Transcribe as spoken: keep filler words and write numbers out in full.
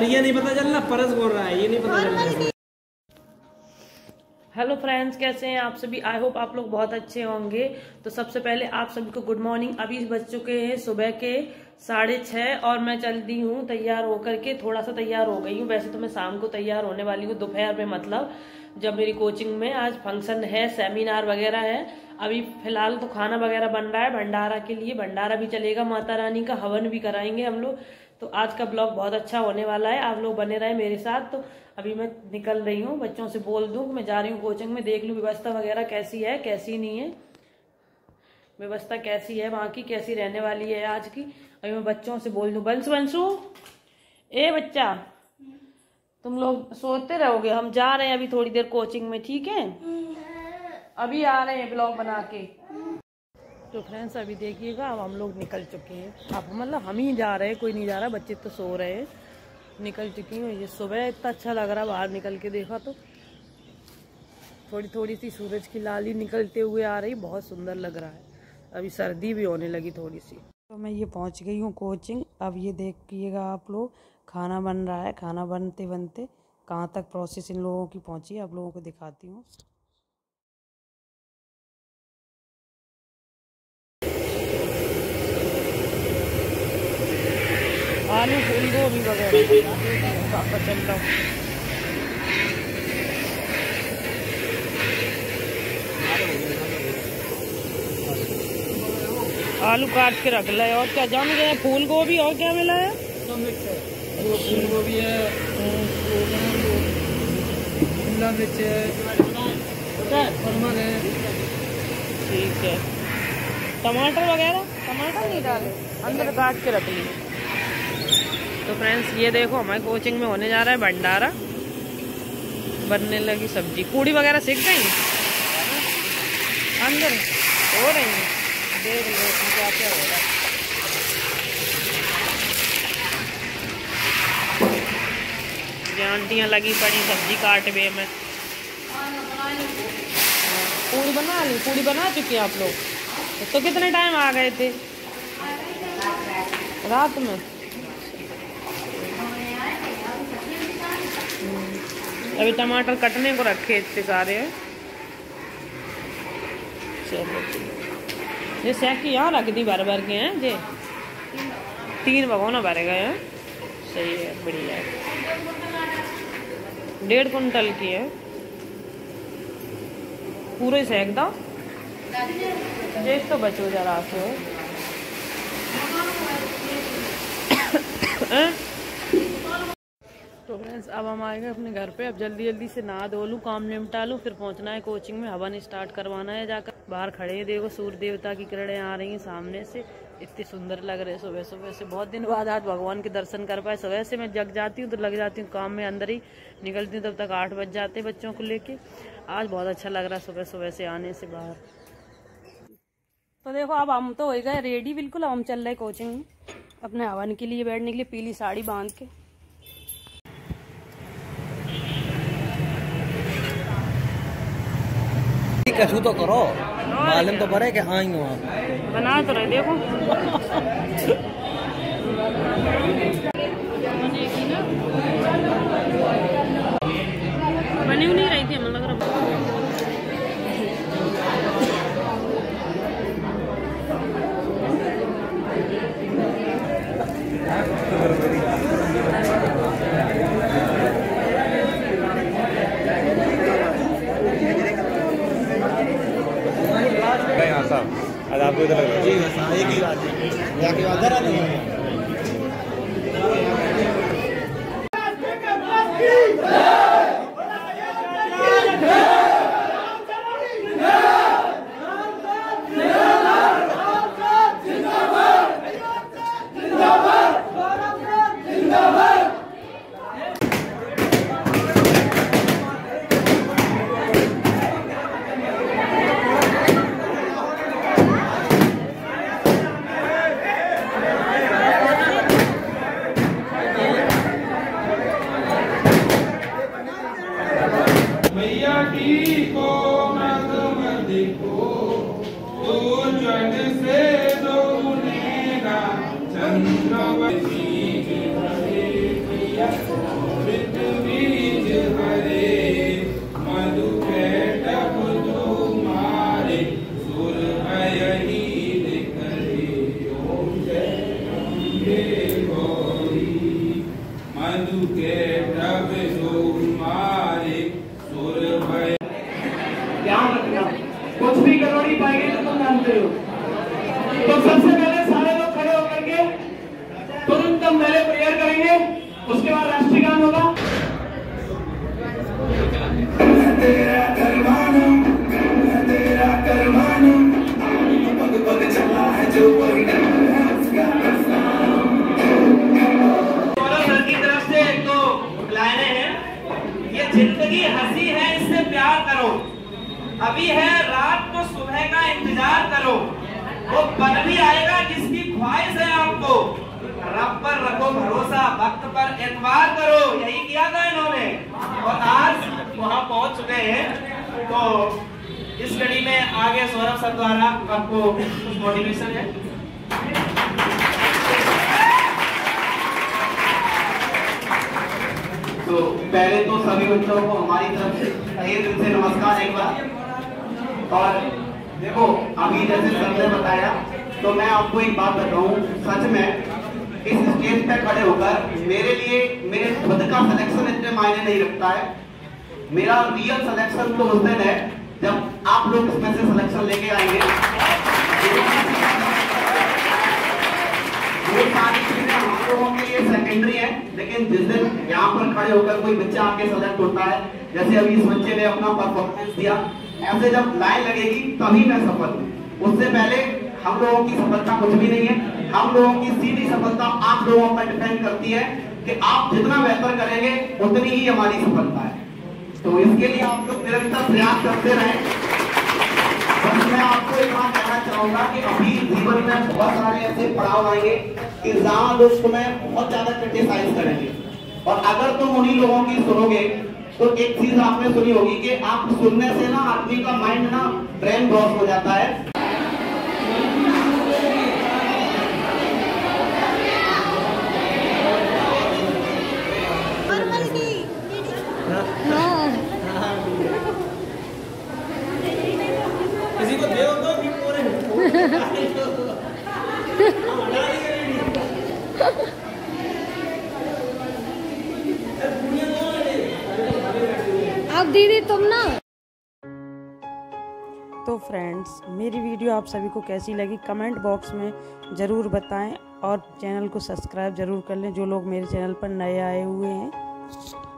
पर ये नहीं पता चलना परस बोल रहा है, ये नहीं पता चलना। हेलो फ्रेंड्स, कैसे हैं आप सभी? आई होप आप लोग बहुत अच्छे होंगे। तो सबसे पहले आप सभी को गुड मॉर्निंग। अभी बज चुके हैं सुबह के साढ़े छः और मैं चल दी हूँ तैयार होकर के, थोड़ा सा तैयार हो गई हूँ। वैसे तो मैं शाम को तैयार होने वाली हूँ, दोपहर में, मतलब जब मेरी कोचिंग में आज फंक्शन है, सेमिनार वगैरह है। अभी फिलहाल तो खाना वगैरह बन रहा है भंडारा के लिए, भंडारा भी चलेगा, माता रानी का हवन भी कराएंगे हम लोग। तो आज का ब्लॉग बहुत अच्छा होने वाला है, आप लोग बने रहे मेरे साथ। तो अभी मैं निकल रही हूँ, बच्चों से बोल दूँ मैं जा रही हूँ कोचिंग में, देख लूँ व्यवस्था वगैरह कैसी है, कैसी नहीं है, व्यवस्था कैसी है वहाँ की, कैसी रहने वाली है आज की। अभी मैं बच्चों से बोल दूँ। बंस बंसू, ए बच्चा, तुम लोग सोते रहोगे, हम जा रहे हैं अभी थोड़ी देर कोचिंग में, ठीक है? अभी आ रहे हैं ब्लॉग बना के। तो फ्रेंड्स अभी देखिएगा, अब हम लोग निकल चुके हैं, अब मतलब हम ही जा रहे हैं, कोई नहीं जा रहा, बच्चे तो सो रहे हैं। निकल चुकी हूँ, ये सुबह इतना अच्छा लग रहा है बाहर निकल के, देखा तो थोड़ी थोड़ी सी सूरज की लाली निकलते हुए आ रही, बहुत सुंदर लग रहा है। अभी सर्दी भी होने लगी थोड़ी सी। तो मैं ये पहुँच गई हूँ कोचिंग। अब ये देखिएगा आप लोग, खाना बन रहा है, खाना बनते बनते कहाँ तक प्रोसेस इन लोगों की पहुँची है आप लोगों को दिखाती हूँ। आलू फूल गोभी वगैरह पापा चल रहा हूँ। आलू काट के रख लाए, और क्या जम गया, फूल गोभी और क्या मिला है, तो मिर्च है, वो फूल गोभी है, शिमला मिर्च है, परमल है, ठीक है, टमाटर वगैरह, टमाटर नहीं डाले, अंदर काट के रख लिए। तो फ्रेंड्स ये देखो, हमारे कोचिंग में होने जा रहा है भंडारा, बनने लगी सब्जी, पूड़ी वगैरह सीख गई अंदर हो रही है, देख लो क्या क्या हो रहा है। आंटियाँ लगी पड़ी सब्जी काटने में। पूड़ी बना ली, पूड़ी बना चुकी हैं आप लोग? तो कितने टाइम आ गए थे? रात में। अभी टमाटर कटने को रखे इतने सारे हैं। चलो ये सैक यहाँ रख दी भर भर के हैं, जे तीन भगोना भरे गए हैं। सही है, बढ़िया है। डेढ़ कुंटल की है, पूरे सैक दो, जेस तो बचो जरा से। तो फ्रेंड्स अब हम आएंगे अपने घर पे, अब जल्दी जल्दी से नहा धो लूँ, काम निपटा लूँ, फिर पहुंचना है कोचिंग में, हवन स्टार्ट करवाना है जाकर। बाहर खड़े हैं, देखो सूर्य देवता की किरणें आ रही हैं सामने से, इतने सुंदर लग रहे हैं सुबह सुबह से। बहुत दिन बाद आज भगवान के दर्शन कर पाए। सुबह से मैं जग जाती हूँ तो लग जाती हूँ काम में, अंदर ही निकलती हूँ तब तक आठ बज जाते बच्चों को लेके। आज बहुत अच्छा लग रहा है सुबह सुबह से आने से बाहर। तो देखो अब हम तो हो गए रेडी बिल्कुल, अब हम चल रहे कोचिंग में अपने हवन के लिए बैठने के लिए, पीली साड़ी बांध के। कशु तो करो, मालूम तो पड़े कि हाँ ही वहाँ बना तो रहे, देखो बनी हुई नहीं रही थी, मतलब आपको इधर yeah रोड़ी पाएंगे तो तुम जानते हो। तो सबसे पहले सारे लोग खड़े होकर के तुरंत हम पहले प्रेयर करेंगे, उसके बाद राष्ट्रीय गान होगा। सर की तरफ से एक तो लाइने हैं, ये जिंदगी हंसी है इससे प्यार करो, अभी है रात को सुबह का इंतजार करो, वो पल भी आएगा जिसकी ख्वाहिश है आपको। रब पर रखो भरोसा, वक्त पर एतबार करो, यही किया था इन्होंने और आज वहां पहुंच चुके हैं। तो इस कड़ी में आगे सौरभ सर द्वारा आपको कुछ मोटिवेशन है। तो पहले तो सभी बच्चों को हमारी तरफ से तहे दिल से नमस्कार एक बार। और देखो अभी जैसे सर ने बताया, तो मैं आपको एक बात बताऊं, सच में इस स्टेज पे खड़े होकर मेरे लिए मेरे खुद का सिलेक्शन इतने मायने नहीं रखता है। मेरा रियल सिलेक्शन तो उस दिन है जब आप लोग इसमें से सिलेक्शन लेके आएंगे। वो सारी चीजें हम लोगों के लिए सेकेंडरी है, लेकिन जिस दिन यहाँ पर खड़े होकर कोई बच्चा आके सिलेक्ट होता है, जैसे अभी इस बच्चे ने अपना परफॉर्मेंस दिया, ऐसे जब लाइन लगेगी तभी मैं सफल हूँ। उससे पहले हम लोगों की सफलता कुछ भी नहीं है, हम लोगों की सीधी सफलता आप लोगों पर डिपेंड करती है कि आप जितना बेहतर करेंगे उतनी ही हमारी सफलता है। तो इसके लिए आप लोग निरंतर प्रयास करते रहें। बस मैं आपको एक बात कहना चाहूंगा कि अभी जीवन में बहुत सारे ऐसे पड़ाव आएंगे कि जहाँ लोग तुम्हें बहुत ज्यादा क्रिटिसाइज करेंगे, और अगर तुम उन्हीं लोगों की सुनोगे तो एक चीज आपने सुनी होगी कि आप सुनने से ना आदमी का माइंड ना ब्रेन ब्लॉक हो जाता है। किसी को दे दो कि पूरे दीदी तुम ना। तो फ्रेंड्स मेरी वीडियो आप सभी को कैसी लगी कमेंट बॉक्स में ज़रूर बताएं और चैनल को सब्सक्राइब ज़रूर कर लें जो लोग मेरे चैनल पर नए आए हुए हैं।